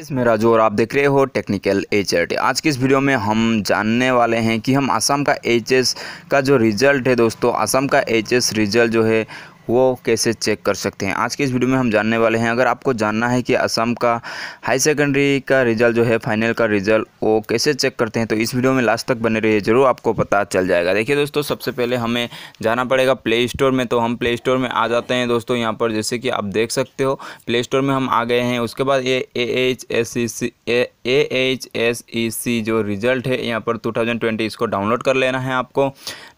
इसमें राजू और आप देख रहे हो टेक्निकल एचआरटी। आज की इस वीडियो में हम जानने वाले हैं कि हम असम का एचएस का जो रिज़ल्ट है दोस्तों, असम का एचएस रिज़ल्ट जो है वो कैसे चेक कर सकते हैं। आज के इस वीडियो में हम जानने वाले हैं। अगर आपको जानना है कि असम का हाई सेकेंडरी का रिज़ल्ट जो है, फाइनल का रिज़ल्ट वो कैसे चेक करते हैं, तो इस वीडियो में लास्ट तक बने रहिए, ज़रूर आपको पता चल जाएगा। देखिए दोस्तों, सबसे पहले हमें जाना पड़ेगा प्ले स्टोर में। तो हम प्ले स्टोर में आ जाते हैं दोस्तों। यहाँ पर जैसे कि आप देख सकते हो प्ले स्टोर में हम आ गए हैं। उसके बाद ये AHSEC जो रिज़ल्ट है यहाँ पर 2020, इसको डाउनलोड कर लेना है आपको।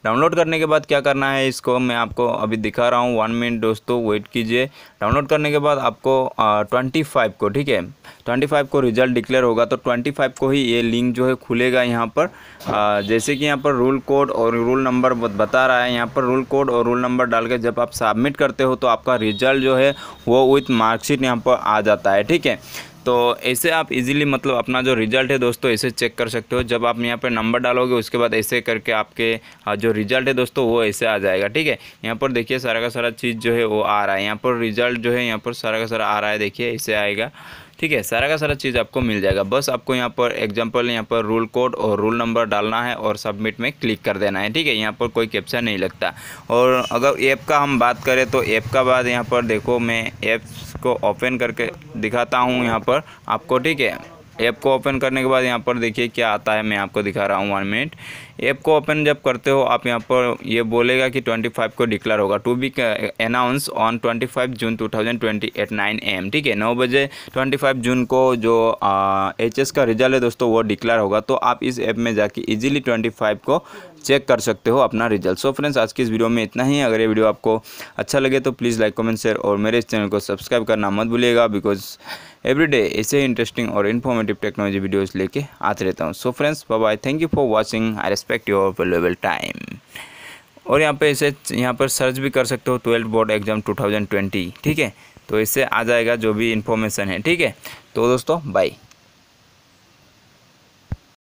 डाउनलोड करने के बाद क्या करना है, इसको मैं आपको अभी दिखा रहा हूँ। 1 मिनट दोस्तों वेट कीजिए। डाउनलोड करने के बाद आपको 25 को, ठीक है, 25 को रिज़ल्ट डिक्लेयर होगा, तो 25 को ही ये लिंक जो है खुलेगा। यहाँ पर जैसे कि यहाँ पर रूल कोड और रूल नंबर बता रहा है। यहाँ पर रूल कोड और रूल नंबर डाल के जब आप सबमिट करते हो तो आपका रिज़ल्ट जो है वो विथ मार्कशीट यहाँ पर आ जाता है, ठीक है। तो ऐसे आप इजीली मतलब अपना जो रिज़ल्ट है दोस्तों ऐसे चेक कर सकते हो। जब आप यहाँ पर नंबर डालोगे उसके बाद ऐसे करके आपके जो रिज़ल्ट है दोस्तों वो ऐसे आ जाएगा, ठीक है। यहाँ पर देखिए सारा का सारा चीज़ जो है वो आ रहा है। यहाँ पर रिज़ल्ट जो है यहाँ पर सारा का सारा आ रहा है, देखिए ऐसे आएगा, ठीक है। सारा का सारा चीज़ आपको मिल जाएगा। बस आपको यहाँ पर एग्जांपल यहाँ पर रूल कोड और रूल नंबर डालना है और सबमिट में क्लिक कर देना है, ठीक है। यहाँ पर कोई कैप्शन नहीं लगता। और अगर ऐप का हम बात करें तो ऐप का बाद यहाँ पर देखो, मैं ऐप्स को ओपन करके दिखाता हूँ यहाँ पर आपको, ठीक है। ऐप को ओपन करने के बाद यहाँ पर देखिए क्या आता है, मैं आपको दिखा रहा हूँ। 1 मिनट। ऐप को ओपन जब करते हो आप, यहाँ पर ये बोलेगा कि 25 को डिक्लेयर होगा, to be announce on 25 June 2020 at 9 AM, ठीक है। 9 बजे 25 जून को जो एचएस का रिज़ल्ट है दोस्तों वो डिक्लेयर होगा। तो आप इस ऐप में जाके इजीली 25 को चेक कर सकते हो अपना रिजल्ट। सो फ्रेंड्स, आज की इस वीडियो में इतना ही। अगर ये वीडियो आपको अच्छा लगे तो प्लीज़ लाइक, कमेंट, शेयर और मेरे इस चैनल को सब्सक्राइब करना मत भूलिएगा, बिकॉज एवरीडे ऐसे इंटरेस्टिंग और इन्फॉर्मेटिव टेक्नोलॉजी वीडियोस लेके आते रहता हूँ। So friends, bye bye, thank you for watching, I respect your valuable time. और यहाँ पे ऐसे यहाँ पर सर्च भी कर सकते हो 12th बोर्ड एग्जाम 2020, ठीक है। तो इससे आ जाएगा जो भी इन्फॉर्मेशन है, ठीक है। तो दोस्तों बाय।